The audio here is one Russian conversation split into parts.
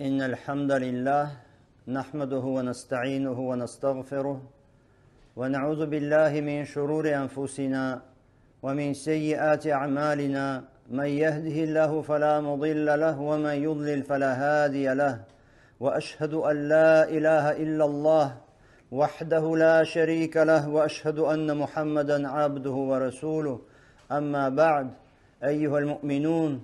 إن الحمد لله نحمده ونستعينه ونستغفره ونعوذ بالله من شرور أنفسنا ومن سيئات أعمالنا من يهده الله فلا مضل له ومن يضلل فلا هادي له وأشهد أن لا إله إلا الله وحده لا شريك له وأشهد أن محمدا عبده ورسوله أما بعد أيها المؤمنون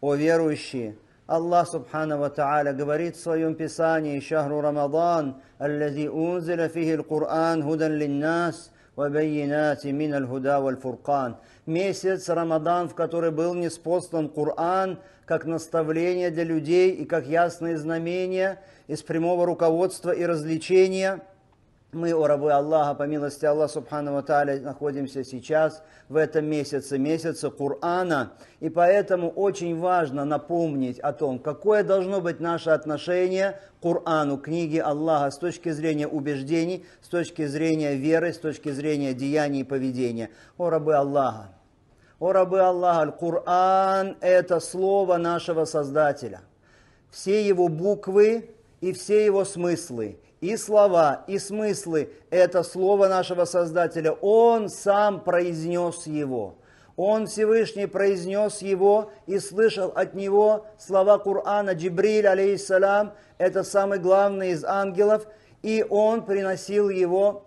о верующие, Аллах Субхана ва Та'аля говорит в своем Писании: «Шахру Рамадан, аллази унзила фихи ал-Кур'ан, худан линнас, ва байинати мин аль-худа валь-фуркан». Месяц Рамадан, в который был ниспослан Кур'ан, как наставление для людей и как ясные знамения из прямого руководства и развлечения. Мы, о рабы Аллаха, по милости Аллаха Субхана ва Та'аля, находимся сейчас в этом месяце, месяце Кур'ана. И поэтому очень важно напомнить о том, какое должно быть наше отношение к Кур'ану, книге Аллаха, с точки зрения убеждений, с точки зрения веры, с точки зрения деяний и поведения. О рабы Аллаха! О рабы Аллаха! Кур'ан – это слово нашего Создателя. Все его буквы и все его смыслы. И слова, и смыслы – это слово нашего Создателя. Он сам произнес его. Он Всевышний произнес его и слышал от него слова Кур'ана. Джибриль, алейхиссалям, это самый главный из ангелов, и он приносил его,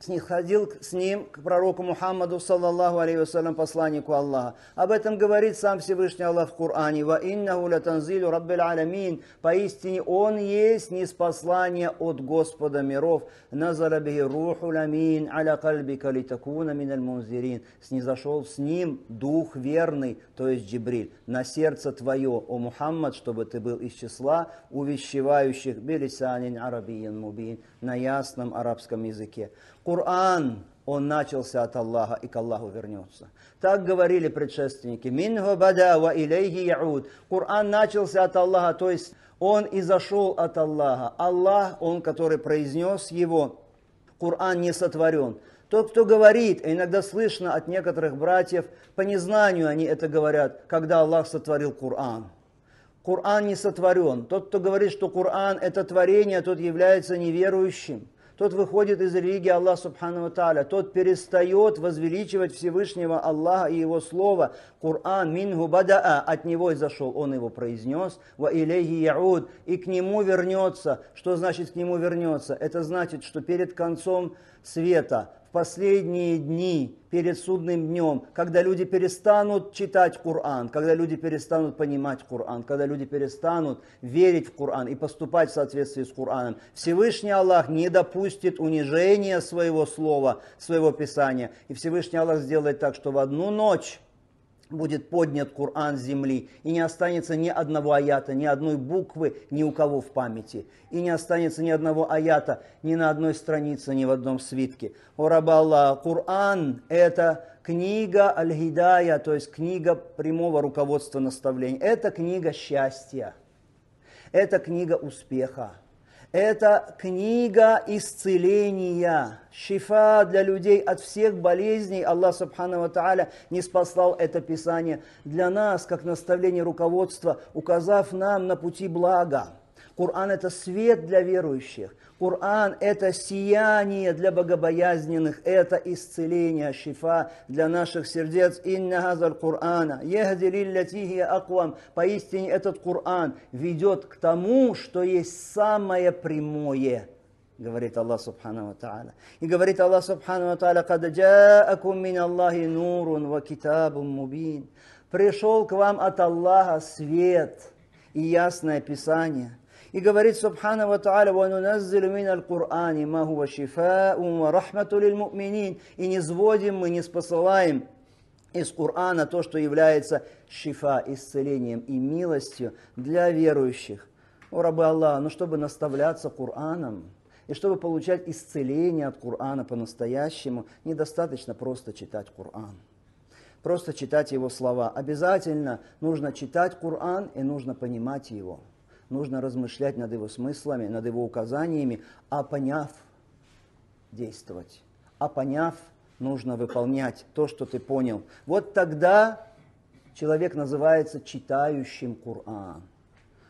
снисходил с ним к пророку Мухаммаду, саллаллаху алейхи вассалям, посланнику Аллаха. Об этом говорит сам Всевышний Аллах в Коране: «Ва иннаху ля танзилю раббил алямин». Поистине он есть ниспослание от Господа миров. «Назаля бихи руху лямин аля кальбика литакуна миналь мунзирин». Снизошел с ним дух верный, то есть Джибриль, на сердце твое, о Мухаммад, чтобы ты был из числа увещевающих, билисанин арабиин мубин, на ясном арабском языке. Кур'ан, он начался от Аллаха и к Аллаху вернется. Так говорили предшественники. Минху бада ва илейхи яуд. Кур'ан начался от Аллаха, то есть он и зашел от Аллаха. Аллах, он, который произнес его. Кур'ан не сотворен. Тот, кто говорит, иногда слышно от некоторых братьев, по незнанию они это говорят, когда Аллах сотворил Кур'ан. Кур'ан не сотворен. Тот, кто говорит, что Кур'ан это творение, тот является неверующим. Тот выходит из религии Аллаха Субхану ва Тааля, тот перестает возвеличивать Всевышнего Аллаха и Его Слово. Кур'ан мингу бадаа, от него и зашел, он его произнес, ва илейхи яуд, и к нему вернется. Что значит к нему вернется? Это значит, что перед концом света, в последние дни, перед судным днем, когда люди перестанут читать Кур'ан, когда люди перестанут понимать Кур'ан, когда люди перестанут верить в Кур'ан и поступать в соответствии с Кур'аном, Всевышний Аллах не допустит унижения своего слова, своего Писания. И Всевышний Аллах сделает так, что в одну ночь будет поднят Кур'ан с земли, и не останется ни одного аята, ни одной буквы ни у кого в памяти, и не останется ни одного аята, ни на одной странице, ни в одном свитке. О раба Аллаха, Кур'ан – это книга аль-Хидая, то есть книга прямого руководства наставления. Это книга счастья, это книга успеха, это книга исцеления, шифа для людей от всех болезней. Аллах Субхана ва Тааля ниспослал это Писание для нас, как наставление руководства, указав нам на пути блага. Кур'ан – это свет для верующих. Кур'ан – это сияние для богобоязненных. Это исцеление, шифа для наших сердец. «Инна газаль Кур'ана, яхди лиллати хия аквам». Поистине этот Кур'ан ведет к тому, что есть самое прямое, говорит Аллах Субхана ва Тааля. И говорит Аллах Субхана ва Тааля: «Кад джаакум мин Аллахи нурун ва китабум мубин». Пришел к вам от Аллаха свет и ясное Писание. И говорит Субхана ва Тааля: «Вануназзилю миналь Кур'ани ма хуа шифаун ва рахмату лил му'минин». И низводим мы, ниспосылаем из Кур'ана то, что является шифа, исцелением и милостью для верующих. О рабы Аллаха, но чтобы наставляться Кур'аном и чтобы получать исцеление от Кур'ана по-настоящему, недостаточно просто читать Кур'ан, просто читать его слова. Обязательно нужно читать Кур'ан и нужно понимать его. Нужно размышлять над его смыслами, над его указаниями, а поняв, действовать. А поняв, нужно выполнять то, что ты понял. Вот тогда человек называется читающим Кур'ан.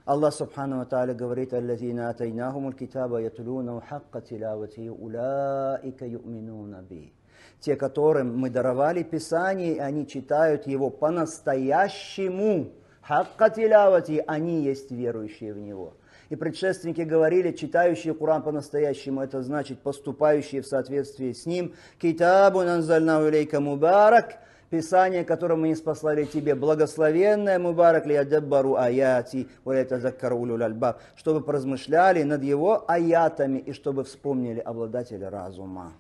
Аллах Субхану ва Тааля говорит: «Аллазина атайнахумуль китаба ятлуна хакка тилавати улаика юминуна би». Те, которым мы даровали Писание, они читают его по-настоящему. Хакка тилавати, они есть верующие в него. И предшественники говорили: читающие Коран по-настоящему, это значит поступающие в соответствии с ним. Китабун анзальнаху илейка мубарак, Писание, которое мы ниспослали тебе, благословенное, мубарак лиядаббару аяти ва лиятазаккара улул альбаб, чтобы поразмышляли над его аятами и чтобы вспомнили обладатели разума.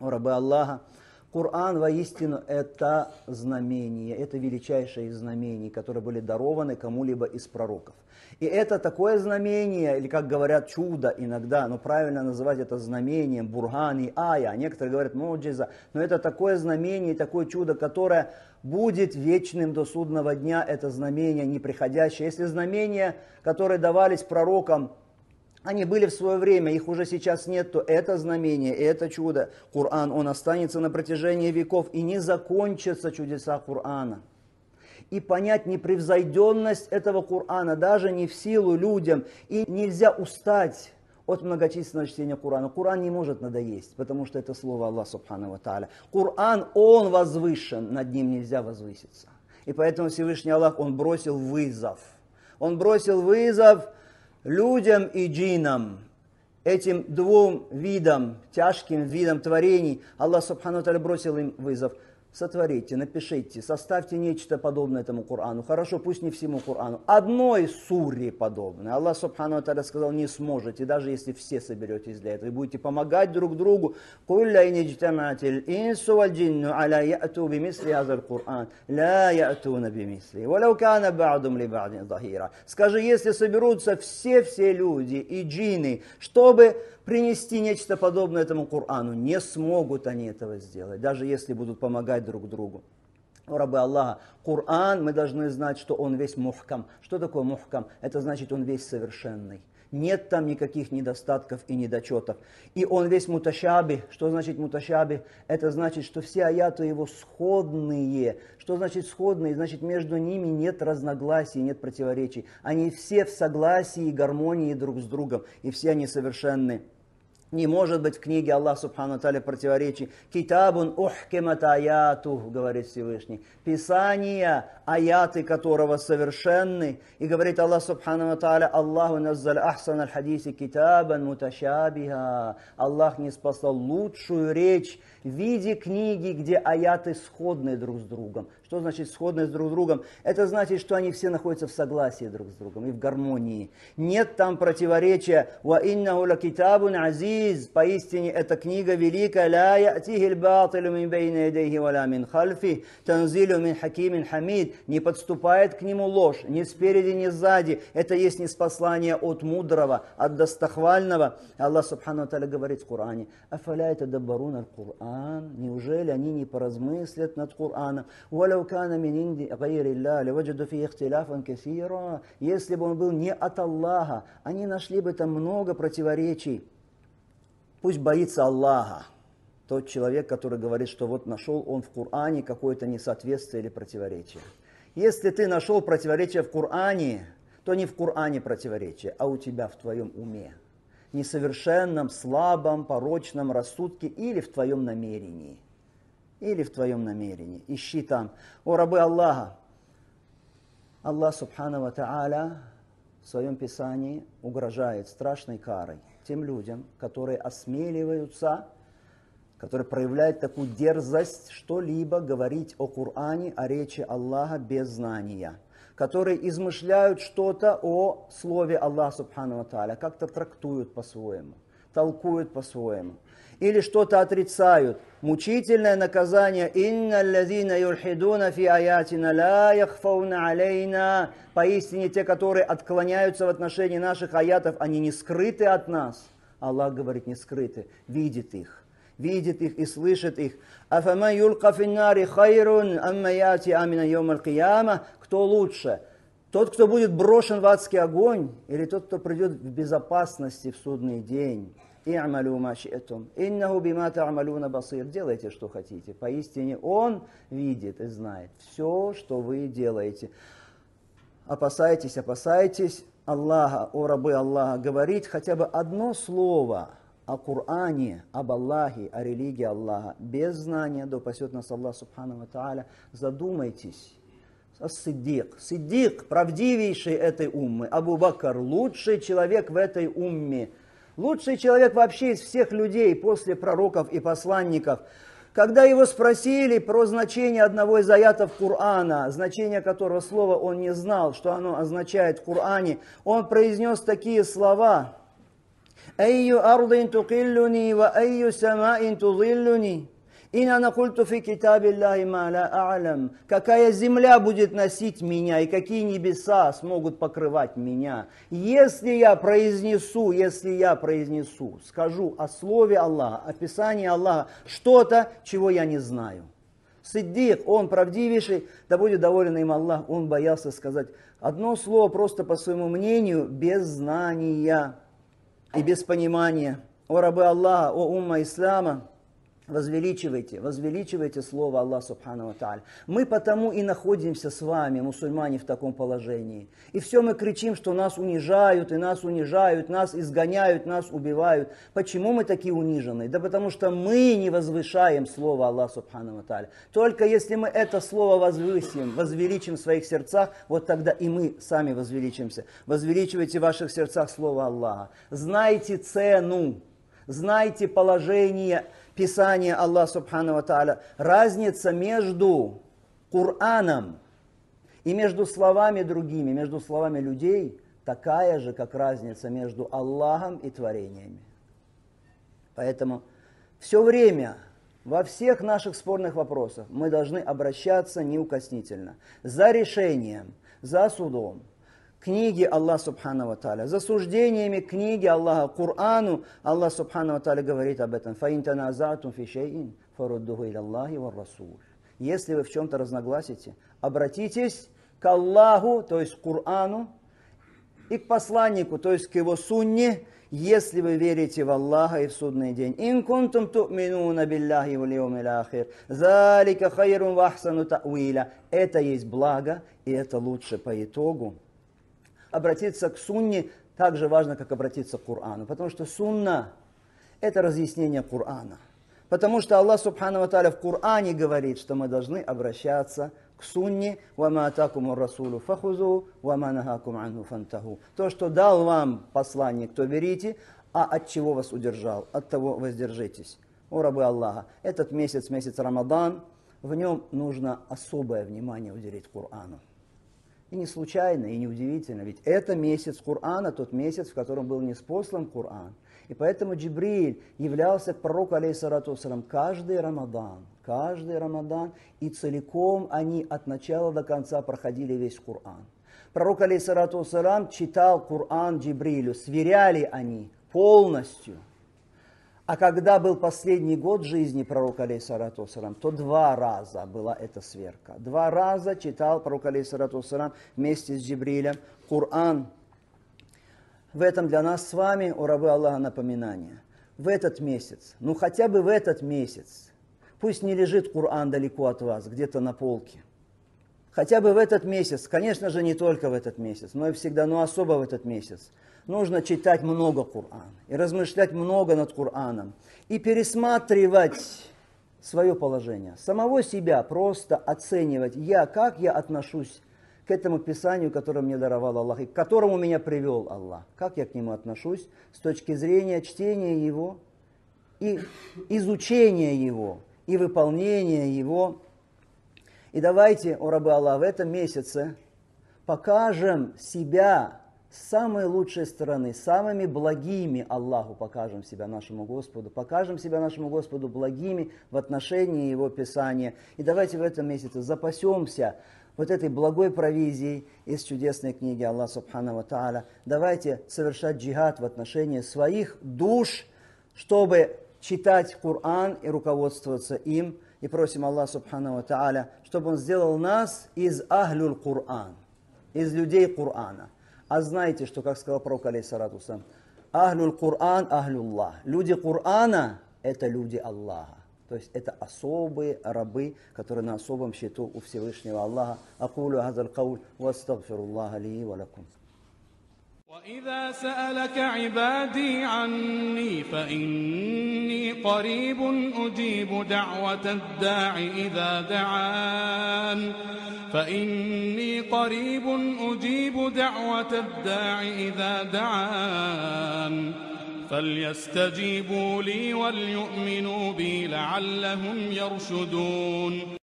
О рабы Аллаха, Коран воистину это знамение, это величайшее из знамений, которые были дарованы кому-либо из пророков. И это такое знамение, или, как говорят, чудо иногда, но правильно называть это знамением, бурхан и ая, некоторые говорят муджиза, но это такое знамение, такое чудо, которое будет вечным до судного дня, это знамение неприходящее. Если знамения, которые давались пророкам, они были в свое время, их уже сейчас нет, то это знамение, это чудо, Коран, он останется на протяжении веков, и не закончатся чудеса Корана. И понять непревзойденность этого Корана даже не в силу людям, и нельзя устать от многочисленного чтения Корана. Коран не может надоесть, потому что это слово Аллаха Субхану ва Тааля. Коран, он возвышен, над ним нельзя возвыситься. И поэтому Всевышний Аллах, он бросил вызов. Он бросил вызов людям и джинам, этим двум видам, тяжким видам творений, Аллах Субхану ва Тааля бросил им вызов. Сотворите, напишите, составьте нечто подобное этому Корану. Хорошо, пусть не всему Корану. Одной суре подобное. Аллах Субхану ва Тааля сказал: не сможете, даже если все соберетесь для этого. И будете помогать друг другу. Скажи, если соберутся все люди и джинны, чтобы принести нечто подобное этому Корану, не смогут они этого сделать, даже если будут помогать друг другу. О рабы Аллаха, Коран, мы должны знать, что он весь мухкам. Что такое мухкам? Это значит, он весь совершенный. Нет там никаких недостатков и недочетов. И он весь муташаби. Что значит муташаби? Это значит, что все аяты его сходные. Что значит сходные? Значит, между ними нет разногласий, нет противоречий. Они все в согласии и гармонии друг с другом. И все они совершенны. Не может быть в книге Аллаха Субхану ва Тааля противоречий. «Китабун ухкимат аятух», говорит Всевышний. Писание, аяты которого совершенны. И говорит Аллах Субхану ва Тааля: «Аллаху наззаль ахсан аль-хадиси китабан муташабиха». Аллах ниспослал лучшую речь в виде книги, где аяты сходны друг с другом. Что значит сходны друг с другом? Это значит, что они все находятся в согласии друг с другом и в гармонии. Нет там противоречия. «Ва иннаху ла китабун азиз». Поистине, эта книга великая. «Ля я'тихиль батилу мин бейна ядейхи ва ля мин хальфи, танзилю мин хакимин хамид». Не подступает к нему ложь, ни спереди, ни сзади. Это есть неспослание от мудрого, от достохвального. Аллах Субхану ва Тааля говорит в Коране: «Афаля ятадаббаруна аль-Кур'ан». Неужели они не поразмыслят над Кораном? «Ва лау кана мин инди гайри Аллахи лаваджаду фихи ихтиляфан касира». Если бы он был не от Аллаха, они нашли бы там много противоречий. Пусть боится Аллаха тот человек, который говорит, что вот нашел он в Коране какое-то несоответствие или противоречие. Если ты нашел противоречие в Коране, то не в Коране противоречие, а у тебя в твоем уме, несовершенном, слабом, порочном рассудке или в твоем намерении. Или в твоем намерении. Ищи там. О рабы Аллаха! Аллах Субхану ва Тааля в своем Писании угрожает страшной карой тем людям, которые осмеливаются, которые проявляют такую дерзость, что-либо говорить о Коране, о речи Аллаха без знания, которые измышляют что-то о слове Аллаха Субхану ва Тааля, как-то трактуют по-своему, толкуют по-своему, или что-то отрицают. Мучительное наказание. Поистине, те, которые отклоняются в отношении наших аятов, они не скрыты от нас. Аллах говорит: не скрыты, видит их. Видит их и слышит их. Кто лучше? Тот, кто будет брошен в адский огонь, или тот, кто придет в безопасности в судный день? Делайте, что хотите. Поистине, он видит и знает все, что вы делаете. Опасайтесь, опасайтесь. Аллаха, о рабы Аллаха, говорить хотя бы одно слово о Коране, об Аллахе, о религии Аллаха. Без знания допасет нас Аллах Субхану ва Тааля. Задумайтесь. Сиддик. Сиддик, правдивейший этой уммы. Абу Бакр, лучший человек в этой умме. Лучший человек вообще из всех людей после пророков и посланников. Когда его спросили про значение одного из аятов Корана, значение которого слова он не знал, что оно означает в Коране, он произнес такие слова. «Айю ардин тукиллюни, ва айю самаин тузиллюни». Какая земля будет носить меня, и какие небеса смогут покрывать меня, если я произнесу, скажу о слове Аллаха, о писании Аллаха, что-то, чего я не знаю. Сиддик, он правдивейший, да будет доволен им Аллах, он боялся сказать одно слово просто по своему мнению, без знания и без понимания. О рабы Аллаха, о умма ислама! Возвеличивайте слово Аллаха Субхану ва Тааля. Мы потому и находимся с вами, мусульмане, в таком положении. И все мы кричим, что нас унижают, и нас унижают, нас изгоняют, нас убивают. Почему мы такие униженные? Да потому что мы не возвышаем слово Аллаха Субхану ва Тааля. Только если мы это слово возвеличим в своих сердцах, вот тогда и мы сами возвеличимся. Возвеличивайте в ваших сердцах слово Аллаха. Знайте цену, знайте положение Писание Аллаха Субхану ва Тааля. Разница между Кораном и между словами другими, между словами людей, такая же, как разница между Аллахом и творениями. Поэтому все время, во всех наших спорных вопросах, мы должны обращаться неукоснительно. За решением, за судом книги Аллаха Субхану ва Тааля, за суждениями книги Аллаха, Корану, Аллах Субхану ва Тааля говорит об этом. Если вы в чем-то разногласите, обратитесь к Аллаху, то есть к Корану, и к посланнику, то есть к его сунне, если вы верите в Аллаха и в судный день. Это есть благо, и это лучше по итогу. Обратиться к сунне так же важно, как обратиться к Корану. Потому что сунна – это разъяснение Корана. Потому что Аллах Субхану ва Тааля в Коране говорит, что мы должны обращаться к сунне. «Вама атакуму расулу фахузу, вама нахакум анху фантаху». То, что дал вам посланник, то берите, а от чего вас удержал, от того воздержитесь. О рабы Аллаха, этот месяц, месяц Рамадан, в нем нужно особое внимание уделить Корану. И не случайно, и не удивительно, ведь это месяц Корана, тот месяц, в котором был ниспослан Коран. И поэтому Джибриль являлся к пророку, алейхиссалату вассалам, каждый Рамадан, и целиком они от начала до конца проходили весь Коран. Пророк, алейхиссалату вассалам, читал Коран Джибрилю, сверяли они полностью. А когда был последний год жизни пророка, алейхиссалату вассалам, то 2 раза была эта сверка. 2 раза читал пророк, алейхиссалату вассалам, вместе с Джибрилем Коран. В этом для нас с вами, о рабы Аллаха, напоминание. В этот месяц, ну хотя бы в этот месяц, пусть не лежит Коран далеко от вас, где-то на полке. Хотя бы в этот месяц, конечно же, не только в этот месяц, но и всегда, но особо в этот месяц. Нужно читать много Корана и размышлять много над Кораном. И пересматривать свое положение, самого себя просто оценивать, как я отношусь к этому Писанию, которое мне даровал Аллах, и к которому меня привел Аллах. Как я к нему отношусь с точки зрения чтения его, и изучения его, и выполнения его. И давайте, о рабы Аллаха, в этом месяце покажем себя с самой лучшей стороны, самыми благими Аллаху покажем себя нашему Господу благими в отношении Его Писания. И давайте в этом месяце запасемся вот этой благой провизией из чудесной книги Аллаха Субхану ва Тааля. Давайте совершать джихад в отношении своих душ, чтобы читать Коран и руководствоваться им. И просим Аллаха Субхану ва Тааля, чтобы Он сделал нас из Ахлюль Коран, из людей Корана. А знаете, что, как сказал пророк, алейхиссалату вассалам, «Ахлюль Коран, ахлюллах». Люди Корана – это люди Аллаха. То есть это особые рабы, которые на особом счету у Всевышнего Аллаха. «Акулю хазаль кауль, ва астагфируллаха ли ва лакум». وإذا سألك عبادي عني فإني قريب أجيب دعوة الداع إذا دعان فإني قريب أجيب دعوة الداع إذا دعان فليستجيبوا لي وليؤمنوا بي لعلهم يرشدون.